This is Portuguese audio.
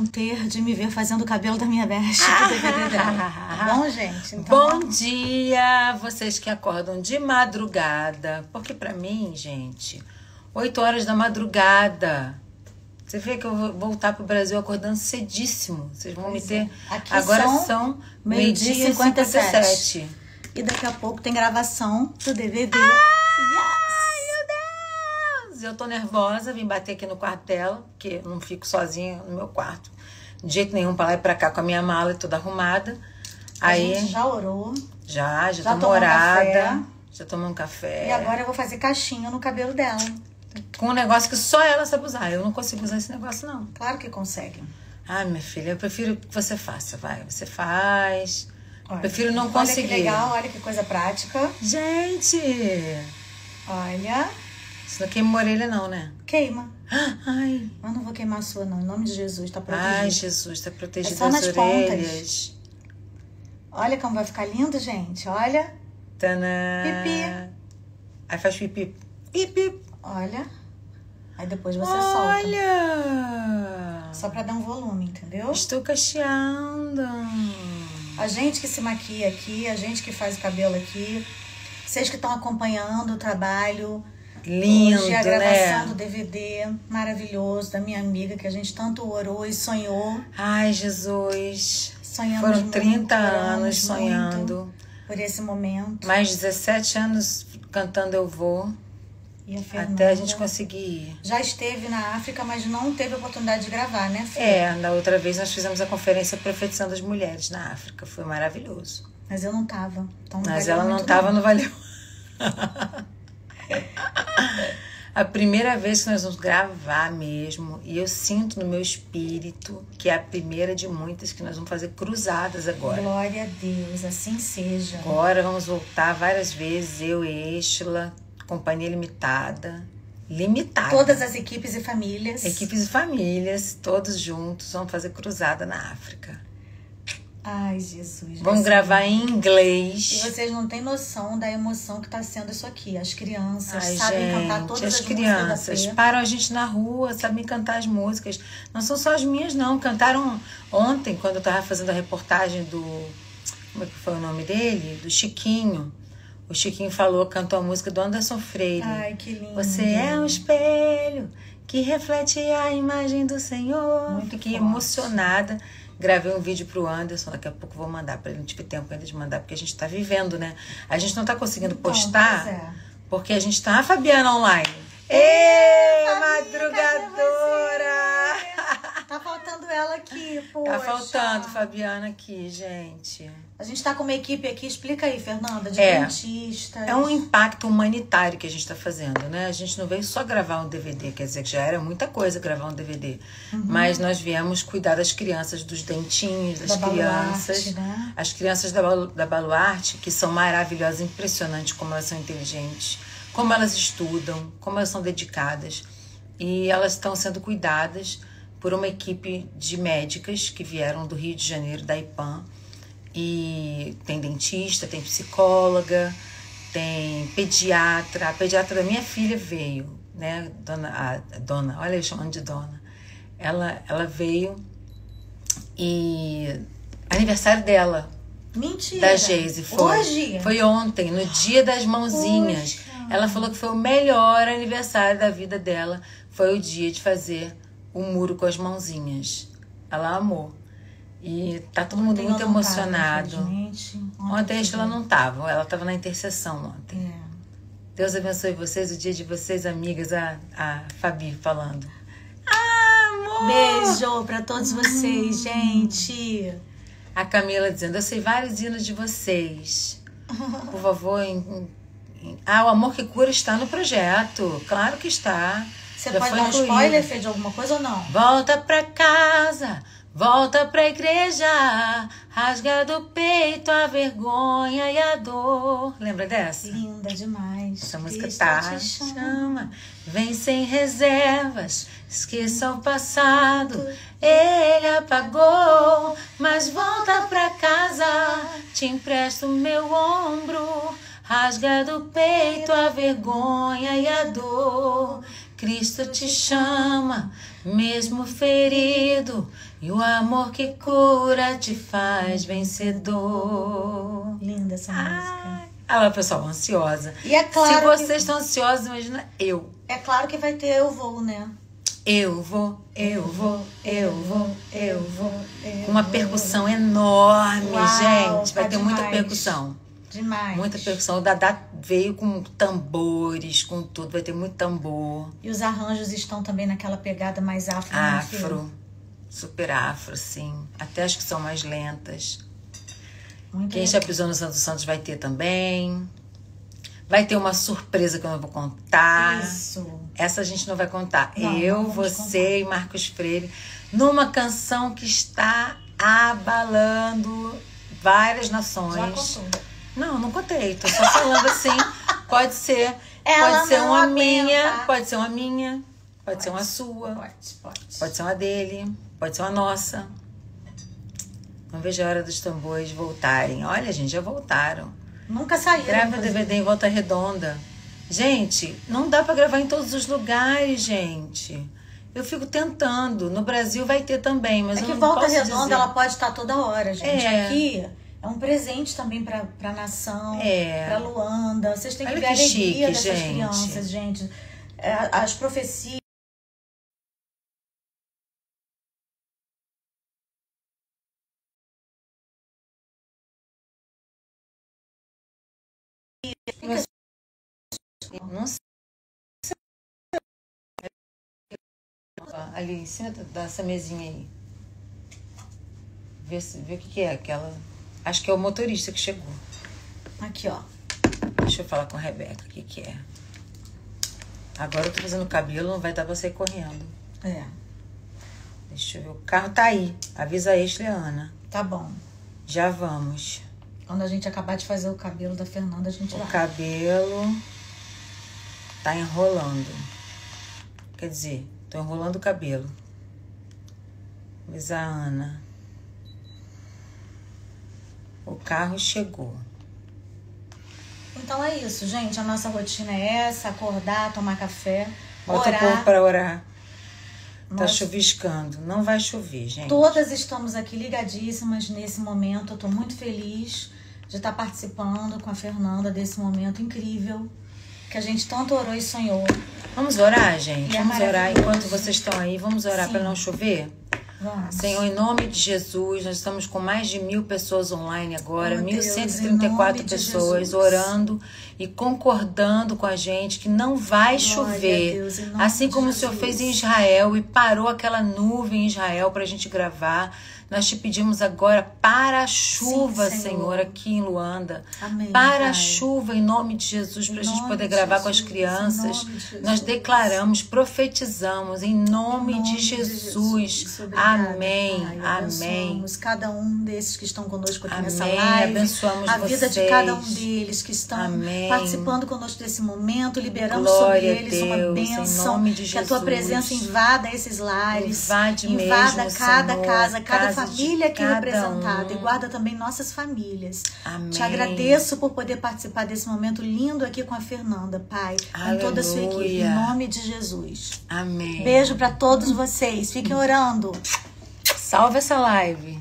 vão ter de me ver fazendo o cabelo da minha besta. Tá bom, gente? Então... Bom dia, vocês que acordam de madrugada. Porque pra mim, gente, 8 horas da madrugada. Você vê que eu vou voltar pro Brasil acordando cedíssimo. Vocês vão me ter... Aqui agora são meio-dia e 57. E daqui a pouco tem gravação do DVD. Eu tô nervosa, vim bater aqui no quartel, porque eu não fico sozinha no meu quarto de jeito nenhum, pra lá e pra cá com a minha mala toda arrumada. Aí, a gente já orou. Já tô morada. Já tomou um café. E agora eu vou fazer caixinha no cabelo dela. Com um negócio que só ela sabe usar. Eu não consigo usar esse negócio, não. Claro que consegue. Ah, minha filha, eu prefiro que você faça, vai. Você faz. Olha, eu prefiro não conseguir. Olha que legal, olha que coisa prática. Gente! Olha... Isso não queima a orelha não, né? Queima. Ai. Eu não vou queimar a sua, não. Em nome de Jesus, tá protegido. Ai, Jesus, tá protegido das orelhas. Olha como vai ficar lindo, gente. Olha. Tanã. Pipi. Aí faz pipi. Pipi. Olha. Aí depois você solta. Olha. Só pra dar um volume, entendeu? Estou cacheando. A gente que se maquia aqui, a gente que faz o cabelo aqui. Vocês que estão acompanhando o trabalho... Lindo, hoje a gravação, né? Do DVD maravilhoso da minha amiga que a gente tanto orou e sonhou. Ai, Jesus. Sonhamos. Foram 30 anos sonhando por esse momento. Mais 17 anos cantando Eu Vou. E a Fernanda, até a gente conseguir ir. Já esteve na África, mas não teve a oportunidade de gravar, né, Fê? É, na outra vez nós fizemos a conferência Profetizando as Mulheres na África. Foi maravilhoso. Mas eu não tava. Então não, mas ela não tava, não valeu. A primeira vez que nós vamos gravar mesmo, e eu sinto no meu espírito que é a primeira de muitas que nós vamos fazer cruzadas agora. Glória a Deus, assim seja. Agora vamos voltar várias vezes, eu e Eyshila, Companhia Limitada. Limitada. Todas as equipes e famílias. Equipes e famílias, todos juntos, vamos fazer cruzada na África. Ai, Jesus. Vamos gravar em inglês. E vocês não têm noção da emoção que tá sendo isso aqui. As crianças sabem cantar todas as crianças. As crianças param a gente na rua, sabem cantar as músicas. Não são só as minhas, não. Cantaram ontem, quando eu tava fazendo a reportagem do... Como é que foi o nome dele? Do Chiquinho. O Chiquinho falou, cantou a música do Anderson Freire. Ai, que lindo. Você é um espelho que reflete a imagem do Senhor. Muito Fiquei forte. Emocionada. Gravei um vídeo pro Anderson, daqui a pouco vou mandar pra ele, não tive tempo ainda de mandar, porque a gente tá vivendo, né? A gente não tá conseguindo postar, porque a gente tá... Ah, Fabiana online! Ê, madrugadora! Tá faltando ela aqui, poxa. Tá faltando Fabiana aqui, gente. A gente tá com uma equipe aqui, explica aí, Fernanda, de dentistas. É um impacto humanitário que a gente tá fazendo, né? A gente não veio só gravar um DVD, quer dizer que já era muita coisa gravar um DVD. Uhum. Mas nós viemos cuidar das crianças, dos dentinhos, das crianças. Baluarte, né? As crianças da Baluarte, que são maravilhosas, impressionantes como elas são inteligentes, como elas estudam, como elas são dedicadas. E elas estão sendo cuidadas por uma equipe de médicas que vieram do Rio de Janeiro, da IPAN. E tem dentista, tem psicóloga, tem pediatra. A pediatra da minha filha veio, né? A dona, olha eu chamando de dona. Ela veio e... Aniversário dela. Mentira! Da Geise. Foi. Hoje? Foi ontem, no dia das mãozinhas. Poxa. Ela falou que foi o melhor aniversário da vida dela. Foi o dia de fazer o muro com as mãozinhas. Ela amou. E tá todo mundo muito emocionado. Ontem a Eyshila não tava, ela tava na intercessão ontem. É. Deus abençoe vocês, o dia de vocês, amigas. A Fabi falando. Amor! Beijo pra todos vocês, gente. A Camila dizendo, eu sei vários hinos de vocês. Por favor, o amor que cura está no projeto. Claro que está. Você pode dar um spoiler, Fê, de alguma coisa ou não? Volta pra casa. Volta pra igreja, rasga do peito a vergonha e a dor. Lembra dessa? Linda demais. Essa música tá... Chama. Vem sem reservas, esqueça o passado. Ele apagou, mas volta pra casa. Te empresto meu ombro, rasga do peito a vergonha e a dor. Cristo te chama, mesmo ferido, e o amor que cura te faz vencedor. Linda essa música. Ah, pessoal, ansiosa. E é claro, se vocês estão ansiosos, imagina eu. É claro que vai ter eu vou, né? Eu vou, eu vou, eu vou, eu vou. Com uma percussão enorme, gente. Vai ter muita percussão. Demais. Muita percussão. O Dadá veio com tambores, com tudo. Vai ter muito tambor. E os arranjos estão também naquela pegada mais afro. Afro. Super afro, sim. Até as que são mais lentas. Muito Quem legal. Já pisou no Santo Santos vai ter também. Vai ter uma surpresa que eu não vou contar. Isso. Essa a gente não vai contar. Não, eu, não você e Marcos Freire. Numa canção que está abalando várias nações. Já contou. Não, não contei. Tô só falando assim. Pode ser. Pode ser uma minha. Pode ser uma minha. Pode ser uma sua. Pode. Pode ser uma dele. Pode ser uma nossa. Não vejo a hora dos tambores voltarem. Olha, gente, já voltaram. Nunca saíram. Grava o DVD em Volta Redonda. Gente, não dá pra gravar em todos os lugares, gente. Eu fico tentando. No Brasil vai ter também, mas eu não posso dizer. É que Volta Redonda, ela pode estar toda hora, gente. Aqui... É um presente também para a nação, para Luanda. Vocês têm que ver a alegria dessas crianças, gente. As profecias. Não sei. Ali, senta dessa mesinha aí. Vê o que é aquela... Acho que é o motorista que chegou. Aqui, ó. Deixa eu falar com a Rebeca o que que é. Agora eu tô fazendo cabelo, não vai dar pra sair correndo. É. Deixa eu ver. O carro tá aí. Avisa a Eyshila e a Ana. Tá bom. Já vamos. Quando a gente acabar de fazer o cabelo da Fernanda, a gente vai. O cabelo tá enrolando. Quer dizer, tô enrolando o cabelo. Avisa a Ana. O carro chegou. Então é isso, gente. A nossa rotina é essa. Acordar, tomar café, bota orar. Bota o povo pra orar. Tá chuviscando. Não vai chover, gente. Todas estamos aqui ligadíssimas nesse momento. Eu tô muito feliz de estar participando com a Fernanda desse momento incrível que a gente tanto orou e sonhou. Vamos orar, gente? Vamos orar enquanto vocês estão aí. Vamos orar para não chover? Vamos. Senhor, em nome de Jesus, nós estamos com mais de 1.000 pessoas online agora, 1.134 pessoas orando e concordando com a gente que não vai chover. Deus, assim como o Senhor fez em Israel e parou aquela nuvem em Israel para a gente gravar. Nós te pedimos agora para a chuva, Senhor, aqui em Luanda. Amém, para a chuva, em nome de Jesus, para a gente poder gravar com as crianças. Nós declaramos, profetizamos, em nome de Jesus. Amém, abençoamos cada um desses que estão conosco aqui nessa live. Abençoamos a vida de cada um deles que estão participando conosco desse momento. Liberamos sobre eles uma bênção. Em nome de Jesus. Que a tua presença invada esses lares. Invada cada casa, cada família aqui representada e guarda também nossas famílias. Amém. Te agradeço por poder participar desse momento lindo aqui com a Fernanda, Pai. Aleluia. Com toda a sua equipe, em nome de Jesus. Amém. Beijo para todos vocês. Fiquem orando. Salve essa live.